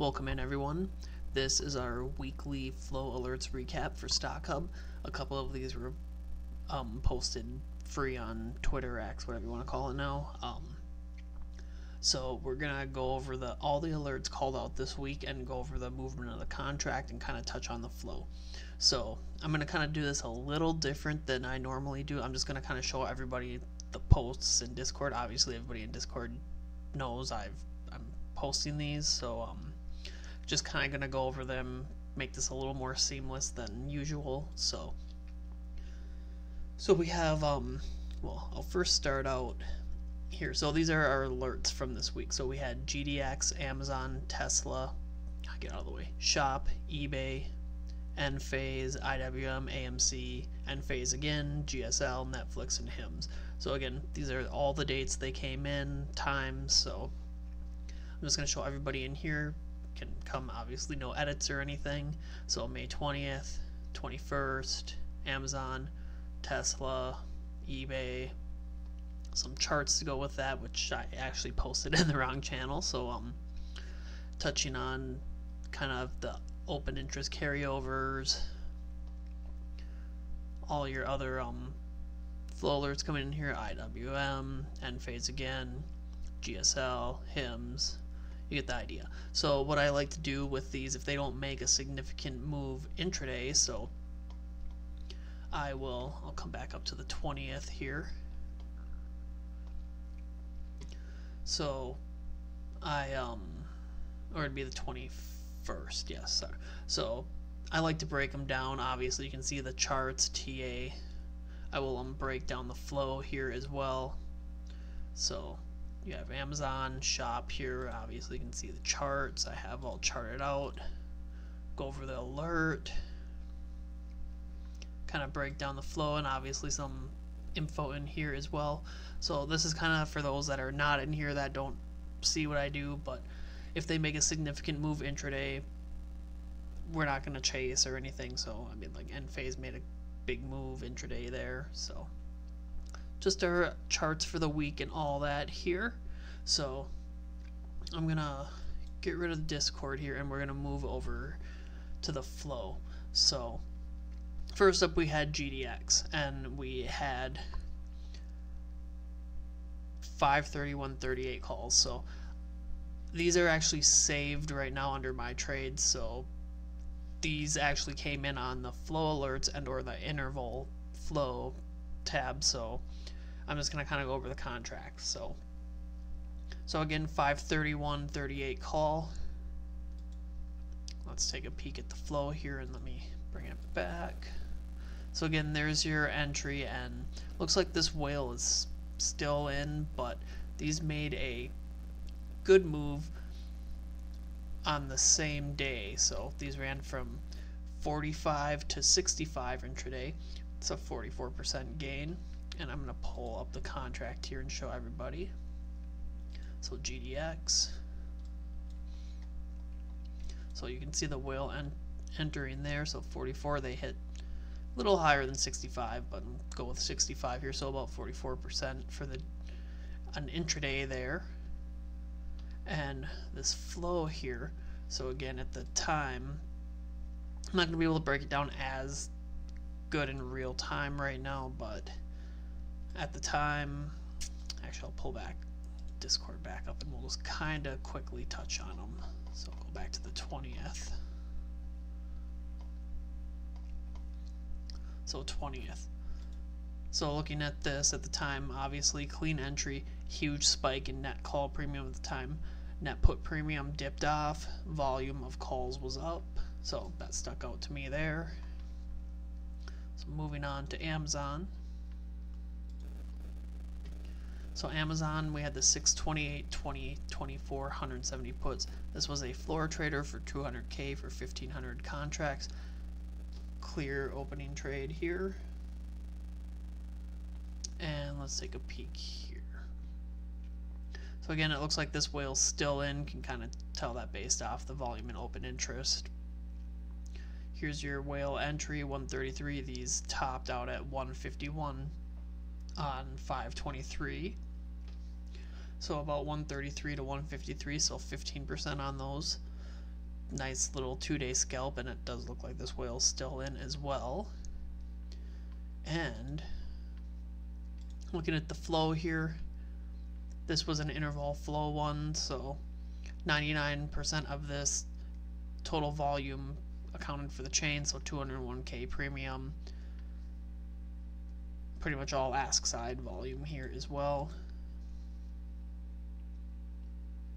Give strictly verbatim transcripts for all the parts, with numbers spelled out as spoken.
Welcome in, everyone. This is our weekly flow alerts recap for Stock Hub. A couple of these were um, posted free on Twitter, X, whatever you want to call it now. Um, so we're gonna go over the all the alerts called out this week and go over the movement of the contract and kind of touch on the flow. So I'm gonna kind of do this a little different than I normally do. I'm just gonna kind of show everybody the posts in Discord. Obviously, everybody in Discord knows I've I'm posting these, so um. just kind of going to go over them, make this a little more seamless than usual. So so we have, um, well, I'll first start out here. So these are our alerts from this week. So we had G D X, Amazon, Tesla, I'll get out of the way, SHOP, eBay, N F L X, I W M, A M C, N F L X again, G S L, Netflix, and HIMS. So again, these are all the dates they came in, times. So I'm just going to show everybody in here. Can come, obviously no edits or anything. So May twentieth, twenty-first, Amazon, Tesla, eBay, some charts to go with that, which I actually posted in the wrong channel. So um touching on kind of the open interest carryovers, all your other um flow alerts coming in here, I W M, N F L X again, G S L, HIMS. You get the idea. So what I like to do with these, if they don't make a significant move intraday, so I will, I'll come back up to the twentieth here. So I, um, or it'd be the twenty-first, yes, sorry. So I like to break them down. Obviously, you can see the charts, T A. I will um, break down the flow here as well. So you have Amazon, SHOP here, obviously you can see the charts. I have all charted out. Go over the alert, kind of break down the flow, and obviously some info in here as well. So this is kind of for those that are not in here, that don't see what I do, but if they make a significant move intraday, we're not going to chase or anything. So I mean, like N F L X made a big move intraday there, so just our charts for the week and all that here. So I'm gonna get rid of Discord here, and we're gonna move over to the flow. So first up, we had G D X, and we had five thirty-one thirty-eight calls. So these are actually saved right now under my trades. So these actually came in on the flow alerts and or the interval flow tab. So I'm just going to kind of go over the contracts. So so again, five thirty-one thirty-eight call. Let's take a peek at the flow here, and let me bring it back. So again, there's your entry, and looks like this whale is still in, but these made a good move on the same day. So these ran from forty-five to sixty-five intraday. It's a forty-four percent gain. And I'm going to pull up the contract here and show everybody. So G D X. So you can see the whale en entering there. So forty-four, they hit a little higher than sixty-five, but I'll go with sixty-five here. So about forty-four percent for the an intraday there. And this flow here. So again, at the time, I'm not going to be able to break it down as good in real time right now, but at the time, actually I'll pull back Discord back up, and we'll just kind of quickly touch on them. So I'll go back to the twentieth. So twentieth. So looking at this at the time, obviously clean entry, huge spike in net call premium at the time. Net put premium dipped off, volume of calls was up. So that stuck out to me there. So moving on to Amazon. So Amazon, we had the six twenty-eight, twenty, twenty-four, one seventy puts. This was a floor trader for two hundred K for fifteen hundred contracts. Clear opening trade here. And let's take a peek here. So again, it looks like this whale's still in. Can kind of tell that based off the volume and open interest. Here's your whale entry, one thirty-three. These topped out at one fifty-one. On five twenty-three, so about one thirty-three to one fifty-three, so fifteen percent on those. nice little two-day scalp, and it does look like this whale's still in as well. And looking at the flow here, this was an interval flow one, so ninety-nine percent of this total volume accounted for the chain, so two hundred one K premium. Pretty much all ask side volume here as well.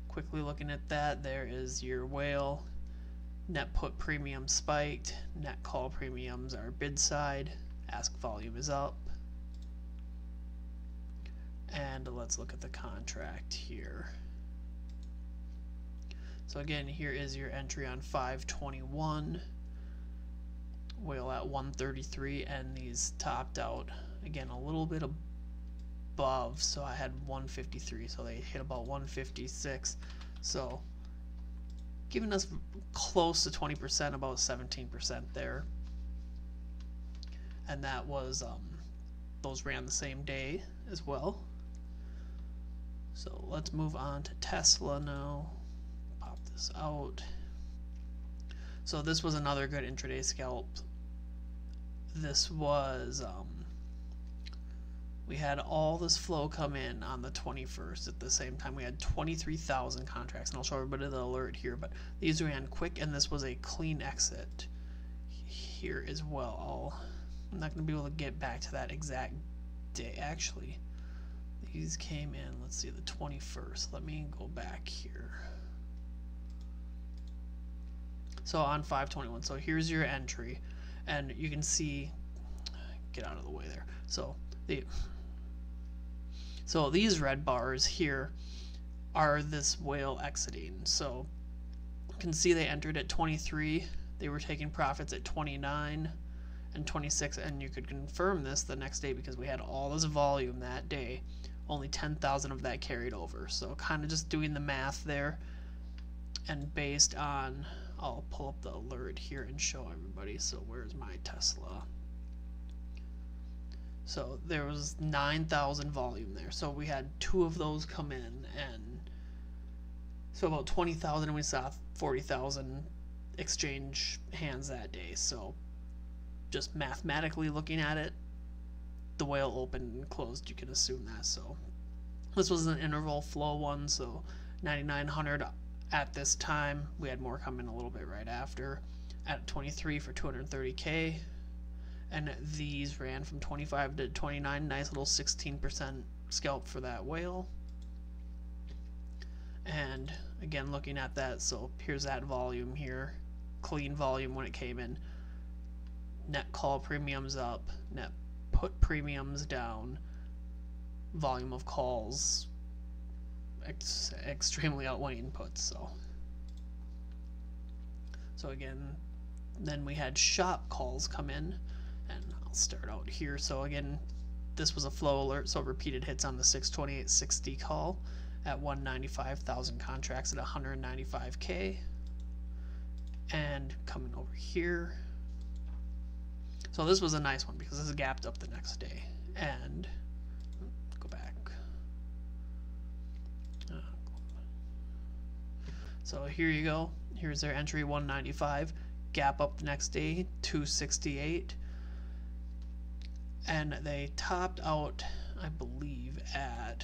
Quickly looking at that, there is your whale. Net put premium spiked, net call premiums are bid side, ask volume is up. And let's look at the contract here. So again, here is your entry on five twenty-one, whale at one thirty-three, and these topped out again a little bit above, so I had one fifty-three, so they hit about one fifty-six, so giving us close to twenty percent, about seventeen percent there. And that was um, those ran the same day as well. So let's move on to Tesla now. This out. So this was another good intraday scalp. This was um, we had all this flow come in on the twenty-first. At the same time, we had twenty-three thousand contracts, and I'll show everybody the alert here, but these ran quick, and this was a clean exit here as well. I'm not going to be able to get back to that exact day. Actually, these came in, let's see, the twenty-first. Let me go back here. So on five twenty-one, so here's your entry, and you can see, get out of the way there, so the so these red bars here are this whale exiting. So you can see they entered at twenty-three, they were taking profits at twenty-nine and twenty-six, and you could confirm this the next day because we had all this volume that day. Only ten thousand of that carried over, so kind of just doing the math there. And based on, I'll pull up the alert here and show everybody. So where's my Tesla? So there was nine thousand volume there. So we had two of those come in, and so about twenty thousand, and we saw forty thousand exchange hands that day. So just mathematically looking at it, the whale opened and closed, you can assume that. So this was an interval flow one, so ninety-nine hundred at this time. We had more come in a little bit right after at twenty-three for two hundred thirty K, and these ran from twenty-five to twenty-nine. Nice little sixteen percent scalp for that whale. And again, looking at that, so here's that volume here, clean volume when it came in. Net call premiums up, net put premiums down, volume of calls Ex extremely outweighing puts. So so again, then we had shop calls come in, and I'll start out here. So again, this was a flow alert, so repeated hits on the six twenty-eight sixty call at one ninety-five thousand contracts at one ninety-five K, and coming over here. So this was a nice one because this is gapped up the next day. And so here you go, here's their entry, one ninety-five, gap up the next day, two sixty-eight, and they topped out, I believe, at,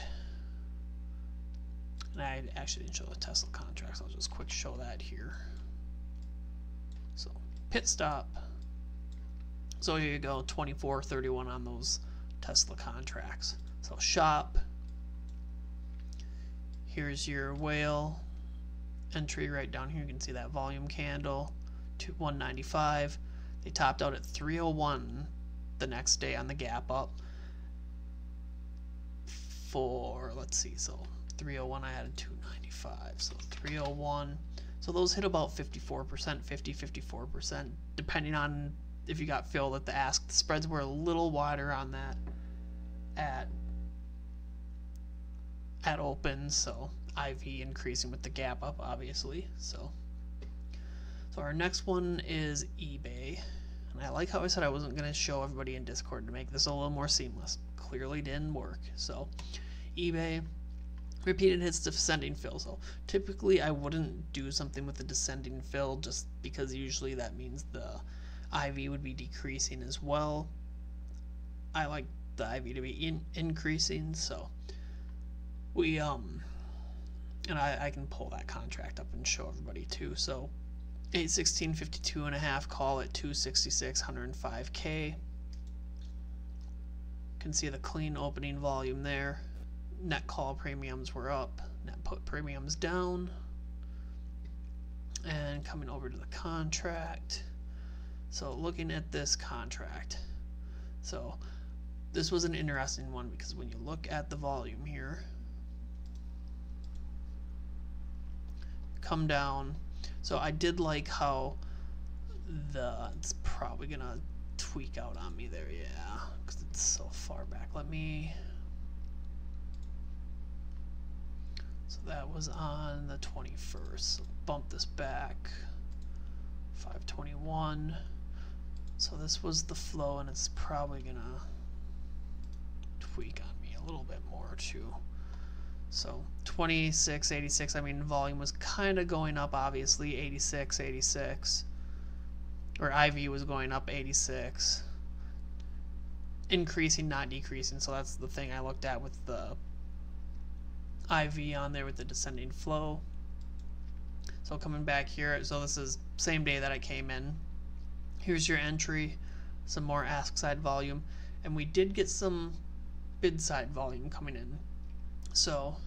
and I actually didn't show the Tesla contracts, I'll just quick show that here. So pit stop, so here you go, twenty-four thirty-one on those Tesla contracts. So shop, here's your whale entry right down here. You can see that volume candle to one ninety-five. They topped out at three oh one the next day on the gap up for, let's see, so three oh one, I added two ninety-five, so three oh one. So those hit about fifty-four percent, fifty, fifty-four percent, depending on if you got filled at the ask. The spreads were a little wider on that at at open, so I V increasing with the gap up, obviously. So so our next one is eBay, and I like how I said I wasn't going to show everybody in Discord to make this a little more seamless. Clearly didn't work. So eBay repeated hits to descending fill. So typically I wouldn't do something with a descending fill just because usually that means the I V would be decreasing as well. I like the I V to be in increasing, so we um and I, I can pull that contract up and show everybody too. So eight sixteen fifty-two and a half, call at two sixty-six, one oh five K. Can see the clean opening volume there. Net call premiums were up, net put premiums down. And coming over to the contract. So looking at this contract. So this was an interesting one because when you look at the volume here, come down. So I did like how the, it's probably gonna tweak out on me there, yeah, because it's so far back. Let me, so that was on the twenty-first, so bump this back, five twenty-one, so this was the flow, and it's probably gonna tweak on me a little bit more too. So twenty-six eighty-six, I mean volume was kind of going up obviously, eighty-six eighty-six, or I V was going up eighty-six, increasing not decreasing. So that's the thing I looked at with the I V on there with the descending flow. So coming back here, so this is same day that I came in, here's your entry, some more ask side volume, and we did get some bid side volume coming in. So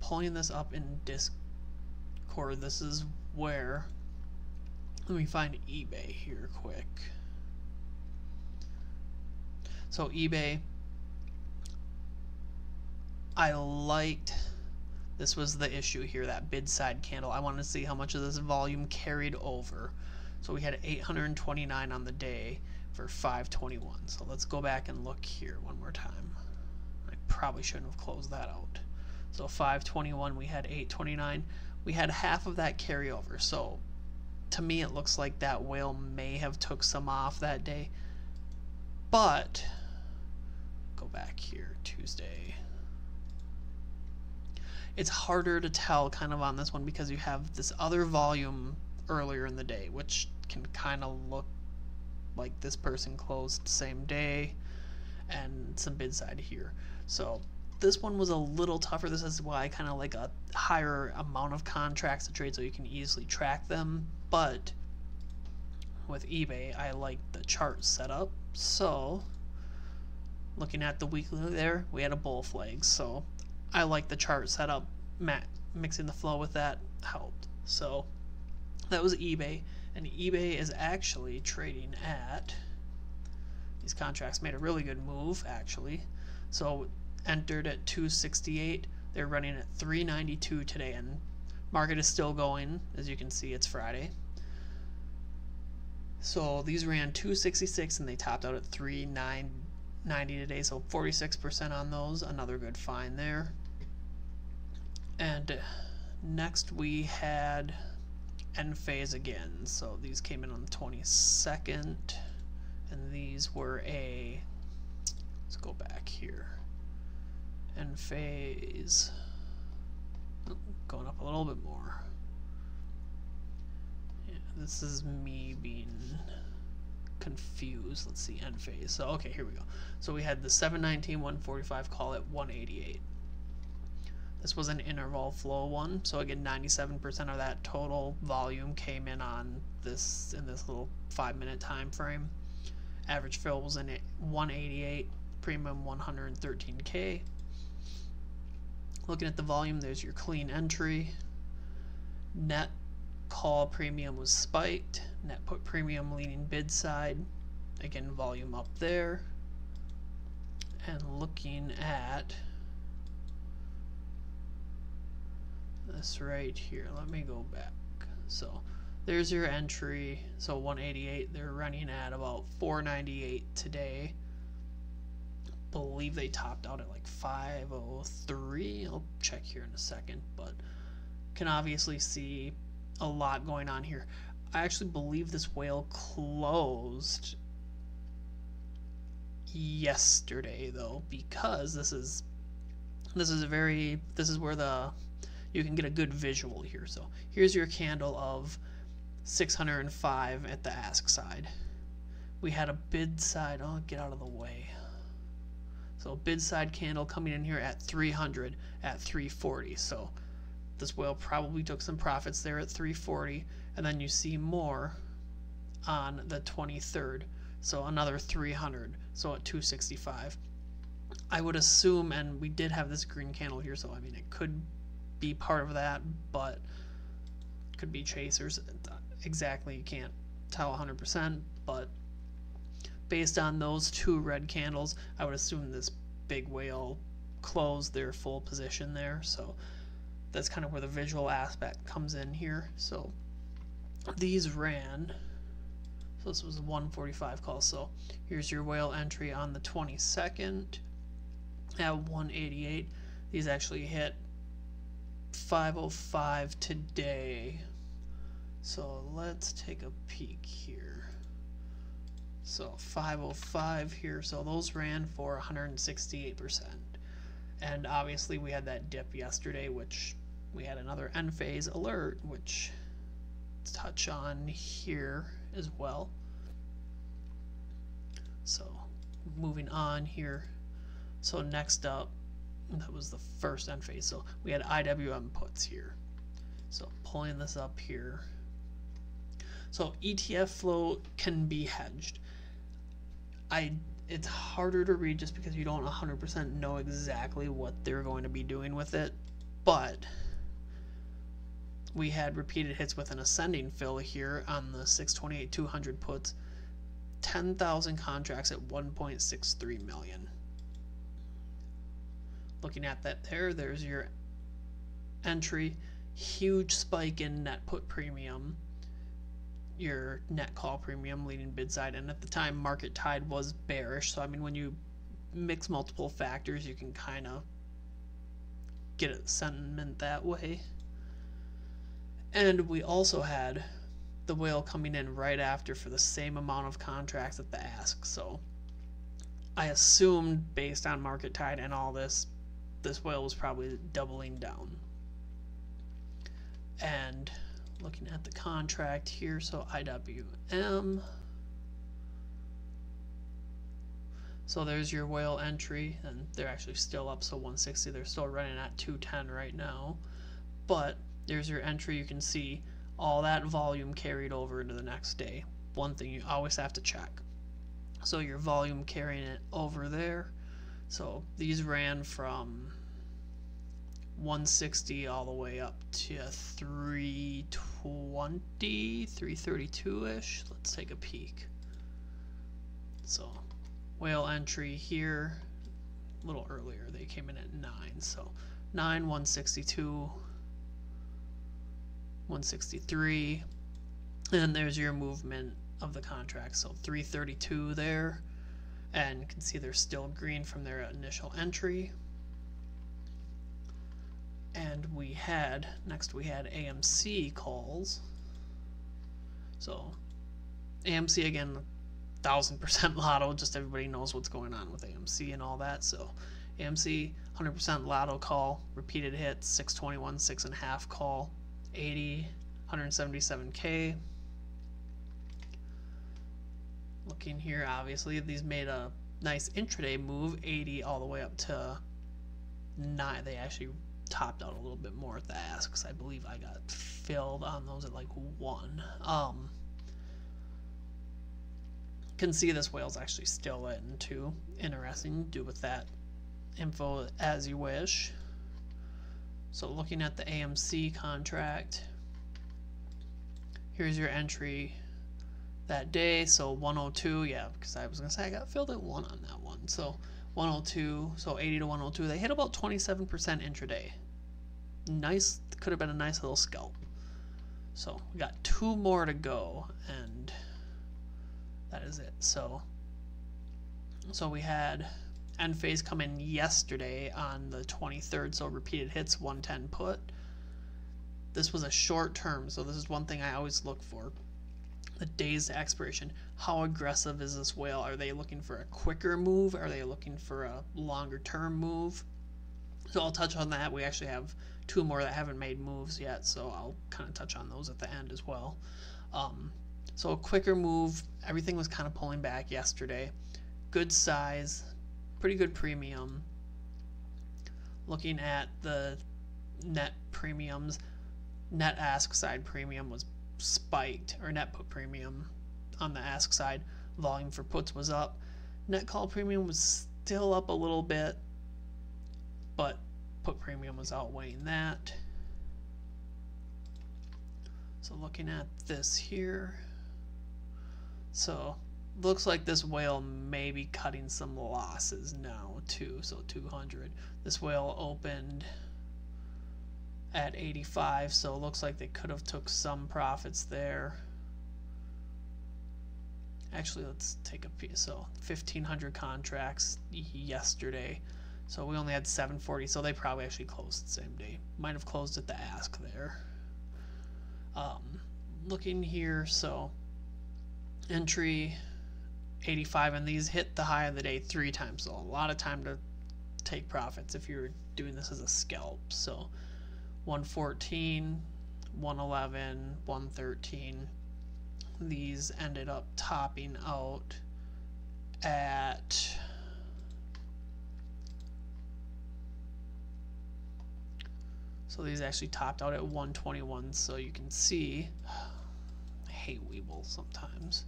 pulling this up in Discord, this is where, let me find eBay here quick. So eBay, I liked, this was the issue here, that bid side candle. I wanted to see how much of this volume carried over. So we had eight hundred twenty-nine on the day for five twenty-one. So let's go back and look here one more time. Probably shouldn't have closed that out. So five twenty-one, we had eight twenty-nine, we had half of that carryover. So to me it looks like that whale may have took some off that day. But go back here, Tuesday, it's harder to tell kind of on this one because you have this other volume earlier in the day, which can kind of look like this person closed same day, and some bid side here. So this one was a little tougher. This is why I kind of like a higher amount of contracts to trade so you can easily track them. But with eBay, I like the chart setup. So looking at the weekly there, we had a bull flag. So I like the chart setup. Mixing the flow with that helped. So that was eBay, and eBay is actually trading at, these contracts made a really good move actually. So entered at two sixty-eight, they're running at three ninety-two today, and market is still going. As you can see, it's Friday. So these ran two sixty-six and they topped out at three ninety today, so forty-six percent on those, another good find there. And next we had Enphase again. So these came in on the twenty-second, and these were a, let's go back here, and phase, oh, going up a little bit more. Yeah, this is me being confused. Let's see, end phase. So okay, here we go. So we had the seven nineteen, one forty-five, call at one eighty-eight. This was an interval flow one. So again, ninety-seven percent of that total volume came in on this, in this little five minute time frame. Average fill was in at one eighty-eight, premium one hundred thirteen K. Looking at the volume, there's your clean entry. Net call premium was spiked. Net put premium leaning bid side. Again, volume up there. And looking at this right here, let me go back. So there's your entry, so one eighty-eight, they're running at about four ninety-eight today. Believe they topped out at like five oh three. I'll check here in a second, but can obviously see a lot going on here. I actually believe this whale closed yesterday though, because this is This is a very, this is where the, you can get a good visual here. So here's your candle of six hundred five at the ask side. We had a bid side, oh, get out of the way. So bid side candle coming in here at three hundred, at three forty. So this whale probably took some profits there at three forty, and then you see more on the twenty-third. So another three hundred, so at two sixty-five. I would assume, and we did have this green candle here, so I mean it could be part of that, but could be chasers. Exactly, you can't tell one hundred percent, but based on those two red candles, I would assume this big whale closed their full position there. So that's kind of where the visual aspect comes in here. So these ran, so this was a one forty-five call. So here's your whale entry on the twenty-second at one eighty-eight. These actually hit five oh five today. So let's take a peek here. So five oh five here. So those ran for one hundred sixty-eight percent. And obviously we had that dip yesterday, which we had another end phase alert, which let's touch on here as well. So moving on here. So next up, that was the first end phase. So we had I W M puts here. So pulling this up here. So E T F flow can be hedged. I it's harder to read just because you don't one hundred percent know exactly what they're going to be doing with it, but we had repeated hits with an ascending fill here on the six twenty-eight two hundred puts, ten thousand contracts at one point six three million. Looking at that there, there's your entry, huge spike in net put premium, your net call premium leading bid side, and at the time market tide was bearish. So I mean, when you mix multiple factors, you can kind of get a sentiment that way. And we also had the whale coming in right after for the same amount of contracts at the ask. So I assumed based on market tide and all this, this whale was probably doubling down. And looking at the contract here, so I W M. So there's your whale entry, and they're actually still up, so one sixty. They're still running at two ten right now. But there's your entry. You can see all that volume carried over into the next day. One thing you always have to check. So your volume carrying it over there. So these ran from one sixty all the way up to three twenty, three thirty-two-ish. Let's take a peek. So whale entry here, a little earlier. They came in at nine. So nine, one sixty-two, one sixty-three. And then there's your movement of the contract. So three thirty-two there. And you can see they're still green from their initial entry. And we had, next we had A M C calls. So A M C again, one thousand percent lotto, just everybody knows what's going on with A M C and all that. So A M C, one hundred percent lotto call, repeated hits, six twenty-one, six and a half call, eighty, one seventy-seven K. Looking here, obviously, these made a nice intraday move, eighty all the way up to nine. They actually topped out a little bit more at the ask, because I believe I got filled on those at like one. Um, can see this whale's actually still in too. Interesting. Do with that info as you wish. So looking at the A M C contract, here's your entry that day. So one oh two, yeah, because I was gonna say I got filled at one on that one. So one oh two, so eighty to one oh two. They hit about twenty-seven percent intraday. Nice, could have been a nice little scalp. So we got two more to go, and that is it. So, so we had end phase come in yesterday on the twenty-third. So repeated hits, one ten put. This was a short term, so this is one thing I always look for. The days to expiration. How aggressive is this whale? Are they looking for a quicker move? Are they looking for a longer term move? So I'll touch on that. We actually have two more that haven't made moves yet, so I'll kind of touch on those at the end as well. Um, so a quicker move. Everything was kind of pulling back yesterday. Good size, pretty good premium. Looking at the net premiums, net ask side premium was spiked, or net put premium on the ask side. Volume for puts was up. Net call premium was still up a little bit, but put premium was outweighing that. So looking at this here, so looks like this whale may be cutting some losses now too. So two hundred, this whale opened at eighty-five, so it looks like they could have took some profits there. Actually, let's take a piece. So fifteen hundred contracts yesterday, so we only had seven forty, so they probably actually closed the same day. Might have closed at the ask there. Um, looking here, so entry eighty-five, and these hit the high of the day three times, so a lot of time to take profits if you're doing this as a scalp. So one fourteen, one eleven, one thirteen. These ended up topping out at so these actually topped out at one twenty-one, so you can see I hate Webull sometimes.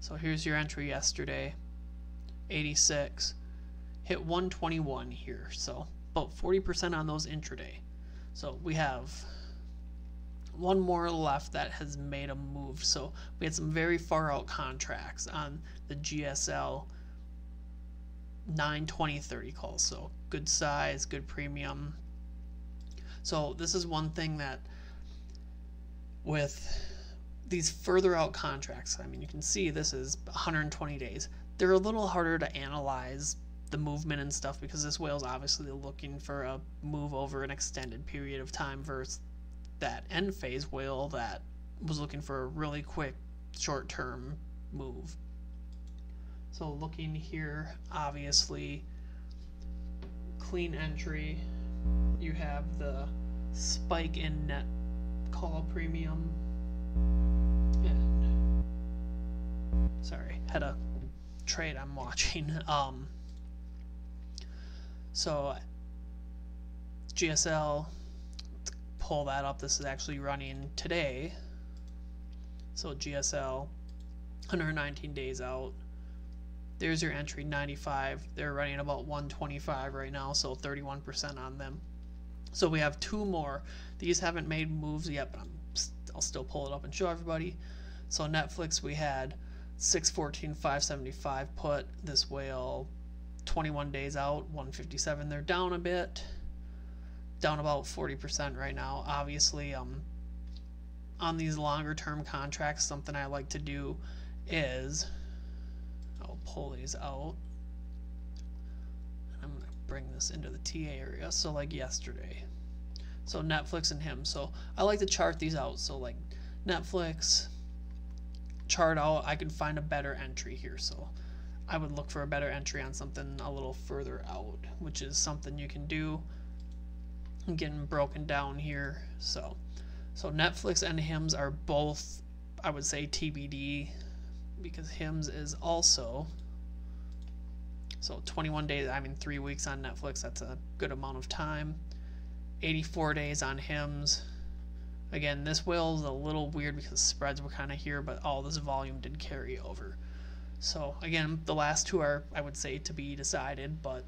So here's your entry yesterday, eighty-six, hit one twenty-one here, so about forty percent on those intraday. So we have one more left that has made a move. So we had some very far out contracts on the G S L nine, twenty, thirty calls. So good size, good premium. So this is one thing that with these further out contracts, I mean, you can see this is one hundred twenty days. They're a little harder to analyze the movement and stuff because this whale's obviously looking for a move over an extended period of time versus that end phase whale that was looking for a really quick short-term move. So looking here, obviously clean entry, you have the spike in net call premium, and sorry, had a trade I'm watching. Um, so G S L, pull that up. This is actually running today. So G S L, one nineteen days out. There's your entry, ninety-five. They're running about one twenty-five right now, so thirty-one percent on them. So we have two more. These haven't made moves yet, but I'm st I'll still pull it up and show everybody. So Netflix, we had six fourteen, five seventy-five put. This whale, twenty-one days out, one fifty-seven. They're down a bit. Down about forty percent right now. Obviously, um, on these longer term contracts, something I like to do is I'll pull these out and I'm gonna bring this into the T A area. So like yesterday, so Netflix and H I M S. So I like to chart these out. So like Netflix, chart out, I could find a better entry here. So I would look for a better entry on something a little further out, which is something you can do. Getting broken down here. So so Netflix and H I M S are both, I would say, T B D, because H I M S is also, so twenty-one days, I mean three weeks on Netflix, that's a good amount of time. eighty-four days on H I M S. Again, this whale's a little weird because spreads were kind of here, but all this volume did carry over. So again, the last two are, I would say, to be decided, but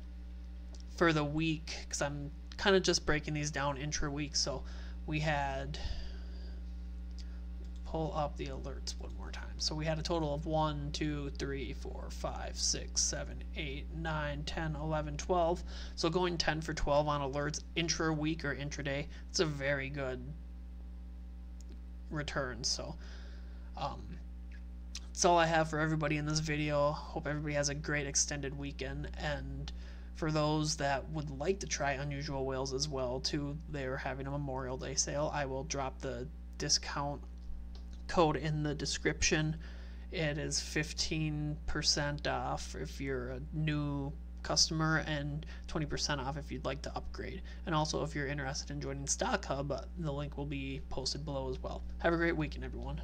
for the week, because I'm kind of just breaking these down intra week. So we had, pull up the alerts one more time. So we had a total of one, two, three, four, five, six, seven, eight, nine, ten, eleven, twelve. So going ten for twelve on alerts intra week or intraday, it's a very good return. So um, that's all I have for everybody in this video. Hope everybody has a great extended weekend, and for those that would like to try Unusual Whales as well too, they're having a Memorial Day sale. I will drop the discount code in the description. It is fifteen percent off if you're a new customer and twenty percent off if you'd like to upgrade. And also, if you're interested in joining Stock Hub, the link will be posted below as well. Have a great weekend, everyone.